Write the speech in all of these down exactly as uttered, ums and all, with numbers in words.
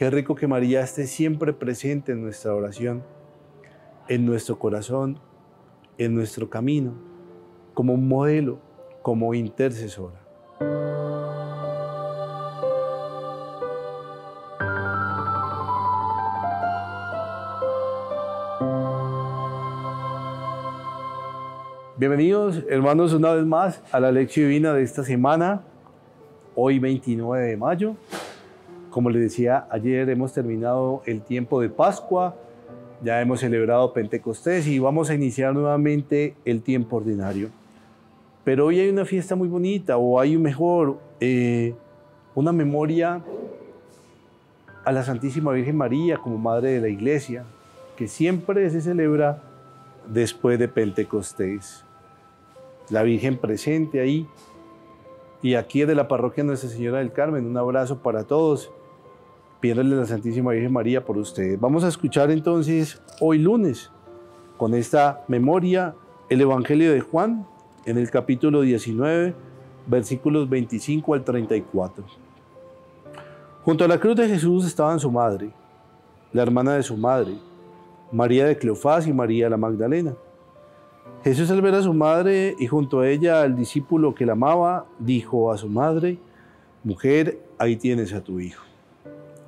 Qué rico que María esté siempre presente en nuestra oración, en nuestro corazón, en nuestro camino, como modelo, como intercesora. Bienvenidos, hermanos, una vez más a la Lectio Divina de esta semana, hoy veintinueve de mayo. Como les decía, ayer hemos terminado el tiempo de Pascua, ya hemos celebrado Pentecostés y vamos a iniciar nuevamente el tiempo ordinario. Pero hoy hay una fiesta muy bonita, o hay un mejor, eh, una memoria a la Santísima Virgen María como Madre de la Iglesia, que siempre se celebra después de Pentecostés. La Virgen presente ahí, y aquí de la Parroquia Nuestra Señora del Carmen, un abrazo para todos, pidiéndole a la Santísima Virgen María por ustedes. Vamos a escuchar entonces hoy lunes, con esta memoria, el Evangelio de Juan, en el capítulo diecinueve, versículos veinticinco al treinta y cuatro. Junto a la cruz de Jesús estaban su madre, la hermana de su madre, María de Cleofás y María la Magdalena. Jesús, al ver a su madre y junto a ella al discípulo que la amaba, dijo a su madre: «Mujer, ahí tienes a tu hijo».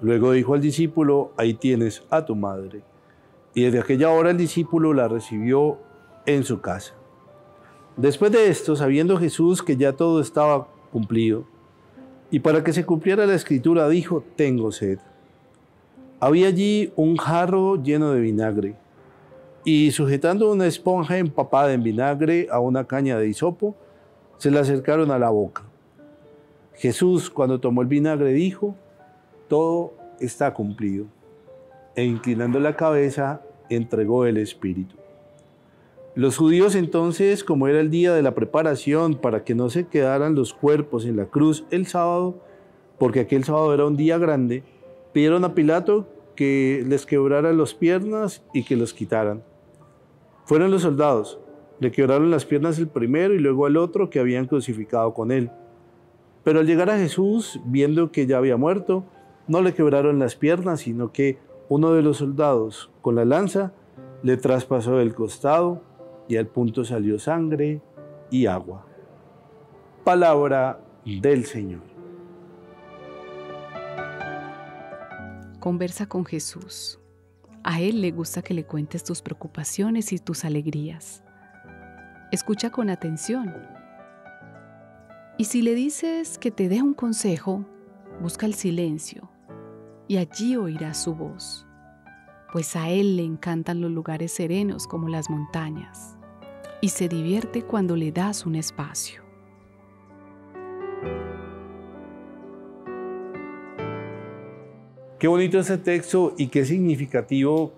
Luego dijo al discípulo: «Ahí tienes a tu madre». Y desde aquella hora el discípulo la recibió en su casa. Después de esto, sabiendo Jesús que ya todo estaba cumplido, y para que se cumpliera la Escritura, dijo: «Tengo sed». Había allí un jarro lleno de vinagre, y sujetando una esponja empapada en vinagre a una caña de hisopo, se la acercaron a la boca. Jesús, cuando tomó el vinagre, dijo: «Todo está cumplido», e inclinando la cabeza, entregó el Espíritu. Los judíos entonces, como era el día de la preparación para que no se quedaran los cuerpos en la cruz el sábado, porque aquel sábado era un día grande, pidieron a Pilato que les quebraran las piernas y que los quitaran. Fueron los soldados, le quebraron las piernas al primero y luego al otro que habían crucificado con él. Pero al llegar a Jesús, viendo que ya había muerto, no le quebraron las piernas, sino que uno de los soldados, con la lanza, le traspasó el costado y al punto salió sangre y agua. Palabra del Señor. Conversa con Jesús. A Él le gusta que le cuentes tus preocupaciones y tus alegrías. Escucha con atención. Y si le dices que te dé un consejo, busca el silencio y allí oirás su voz, pues a Él le encantan los lugares serenos como las montañas y se divierte cuando le das un espacio. Qué bonito ese texto y qué significativo,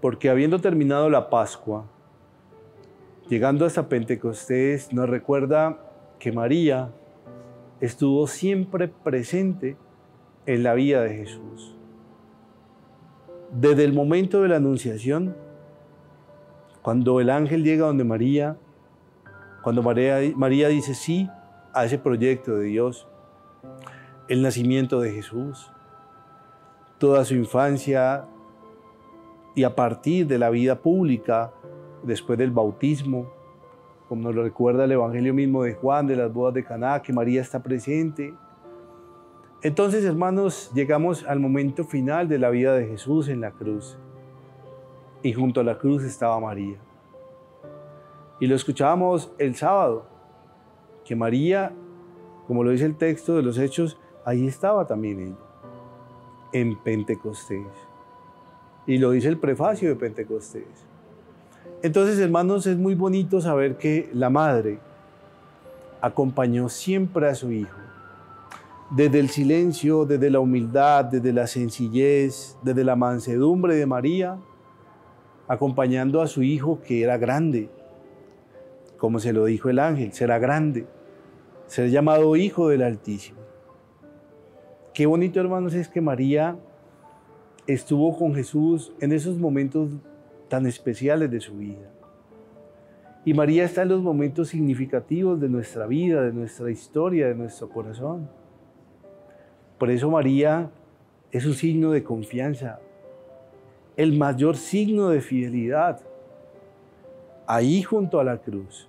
porque habiendo terminado la Pascua, llegando hasta Pentecostés, nos recuerda que María estuvo siempre presente en la vida de Jesús. Desde el momento de la Anunciación, cuando el ángel llega donde María, cuando María, María dice sí a ese proyecto de Dios, el nacimiento de Jesús, toda su infancia y a partir de la vida pública, después del bautismo, como nos lo recuerda el Evangelio mismo de Juan, de las bodas de Caná, que María está presente. Entonces, hermanos, llegamos al momento final de la vida de Jesús en la cruz, y junto a la cruz estaba María. Y lo escuchábamos el sábado, que María, como lo dice el texto de los Hechos, ahí estaba también ella en Pentecostés, y lo dice el prefacio de Pentecostés. Entonces, hermanos, es muy bonito saber que la madre acompañó siempre a su hijo, desde el silencio, desde la humildad, desde la sencillez, desde la mansedumbre de María, acompañando a su hijo que era grande, como se lo dijo el ángel, será grande, será llamado hijo del Altísimo. Qué bonito, hermanos, es que María estuvo con Jesús en esos momentos tan especiales de su vida. Y María está en los momentos significativos de nuestra vida, de nuestra historia, de nuestro corazón. Por eso María es un signo de confianza, el mayor signo de fidelidad. Ahí junto a la cruz,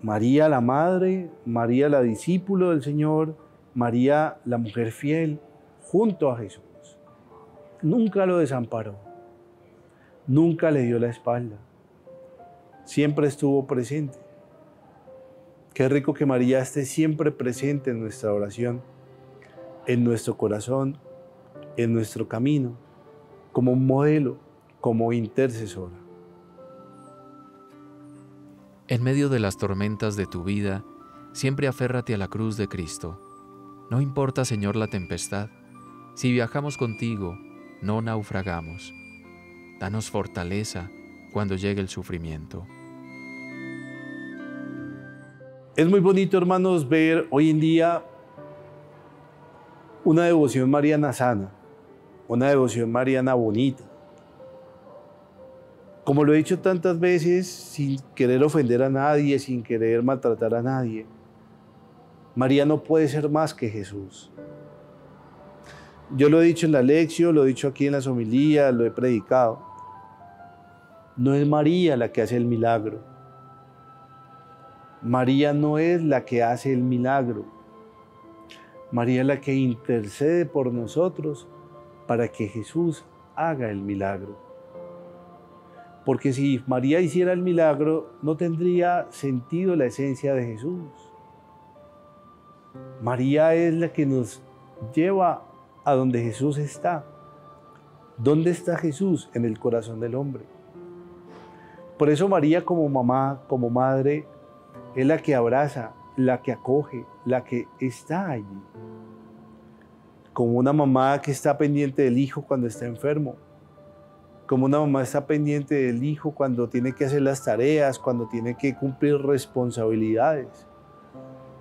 María la Madre, María la discípula del Señor, María la mujer fiel, junto a Jesús. Nunca lo desamparó, nunca le dio la espalda, siempre estuvo presente. Qué rico que María esté siempre presente en nuestra oración, en nuestro corazón, en nuestro camino, como un modelo, como intercesora. En medio de las tormentas de tu vida, siempre aférrate a la cruz de Cristo. No importa, Señor, la tempestad. Si viajamos contigo, no naufragamos. Danos fortaleza cuando llegue el sufrimiento. Es muy bonito, hermanos, ver hoy en día una devoción mariana sana, una devoción mariana bonita. Como lo he dicho tantas veces, sin querer ofender a nadie, sin querer maltratar a nadie, María no puede ser más que Jesús. Yo lo he dicho en la lección, lo he dicho aquí en las homilías, lo he predicado. No es María la que hace el milagro. María no es la que hace el milagro. María es la que intercede por nosotros para que Jesús haga el milagro. Porque si María hiciera el milagro, no tendría sentido la esencia de Jesús. María es la que nos lleva a donde Jesús está. ¿Dónde está Jesús? En el corazón del hombre. Por eso María, como mamá, como madre, es la que abraza, la que acoge, la que está allí. Como una mamá que está pendiente del hijo cuando está enfermo. Como una mamá está pendiente del hijo cuando tiene que hacer las tareas, cuando tiene que cumplir responsabilidades.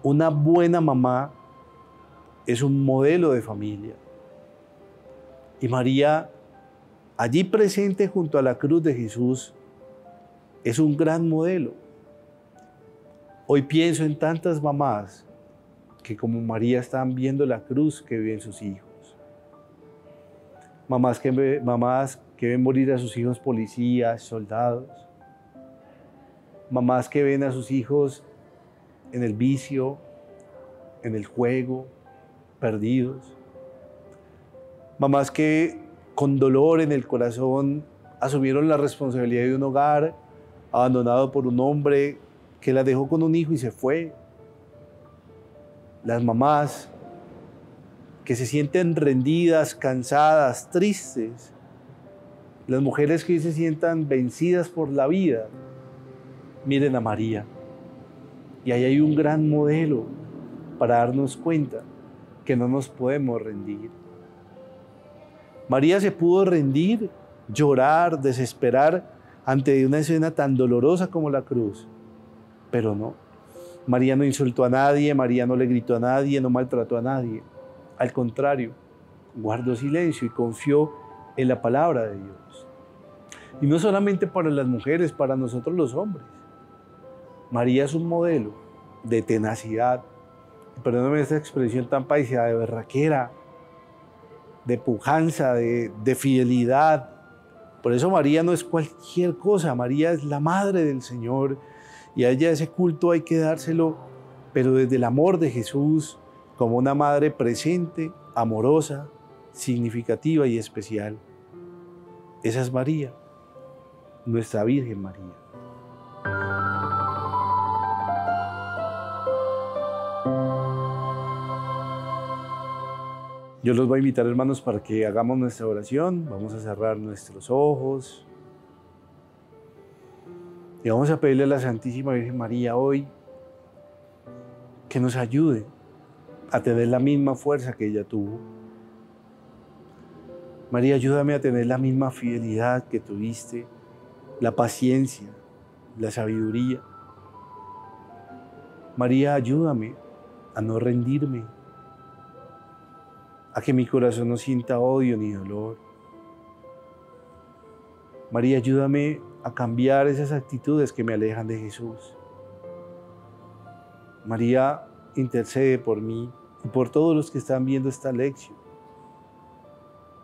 Una buena mamá es un modelo de familia. Y María, allí presente junto a la cruz de Jesús, es un gran modelo. Hoy pienso en tantas mamás que como María están viendo la cruz que viven sus hijos. Mamás que, mamás que ven morir a sus hijos policías, soldados. Mamás que ven a sus hijos en el vicio, en el juego, perdidos. Mamás que con dolor en el corazón asumieron la responsabilidad de un hogar abandonado por un hombre que las dejó con un hijo y se fue. Las mamás que se sienten rendidas, cansadas, tristes. Las mujeres que hoy se sientan vencidas por la vida, miren a María. Y ahí hay un gran modelo para darnos cuenta que no nos podemos rendir. María se pudo rendir, llorar, desesperar ante una escena tan dolorosa como la cruz, pero no. María no insultó a nadie, María no le gritó a nadie, no maltrató a nadie. Al contrario, guardó silencio y confió en la palabra de Dios. Y no solamente para las mujeres, para nosotros los hombres. María es un modelo de tenacidad, perdóname esta expresión tan paisa, de berraquera, de pujanza, de, de fidelidad. Por eso María no es cualquier cosa, María es la madre del Señor y a ella ese culto hay que dárselo, pero desde el amor de Jesús, como una madre presente, amorosa, significativa y especial. Esa es María, nuestra Virgen María. Yo los voy a invitar, hermanos, para que hagamos nuestra oración. Vamos a cerrar nuestros ojos. Y vamos a pedirle a la Santísima Virgen María hoy que nos ayude a tener la misma fuerza que ella tuvo. María, ayúdame a tener la misma fidelidad que tuviste, la paciencia, la sabiduría. María, ayúdame a no rendirme, a que mi corazón no sienta odio ni dolor. María, ayúdame a cambiar esas actitudes que me alejan de Jesús. María, intercede por mí y por todos los que están viendo esta lección.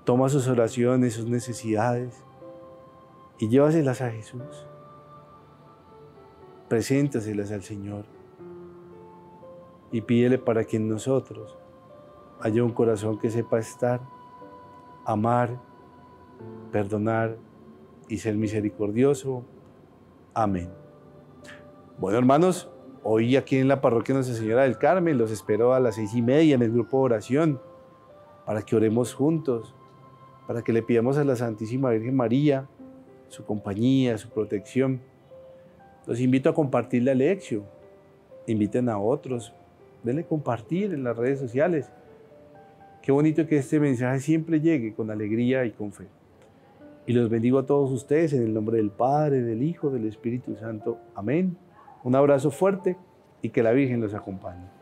toma sus oraciones, sus necesidades y llévaselas a Jesús. Preséntaselas al Señor y pídele para que en nosotros haya un corazón que sepa estar, amar, perdonar y ser misericordioso. Amén. Bueno, hermanos, hoy aquí en la Parroquia Nuestra Señora del Carmen los espero a las seis y media en el grupo de oración para que oremos juntos, para que le pidamos a la Santísima Virgen María su compañía, su protección. Los invito a compartir la lección, inviten a otros, denle compartir en las redes sociales. Qué bonito que este mensaje siempre llegue con alegría y con fe. Y los bendigo a todos ustedes en el nombre del Padre, del Hijo, del Espíritu Santo. Amén. Un abrazo fuerte y que la Virgen los acompañe.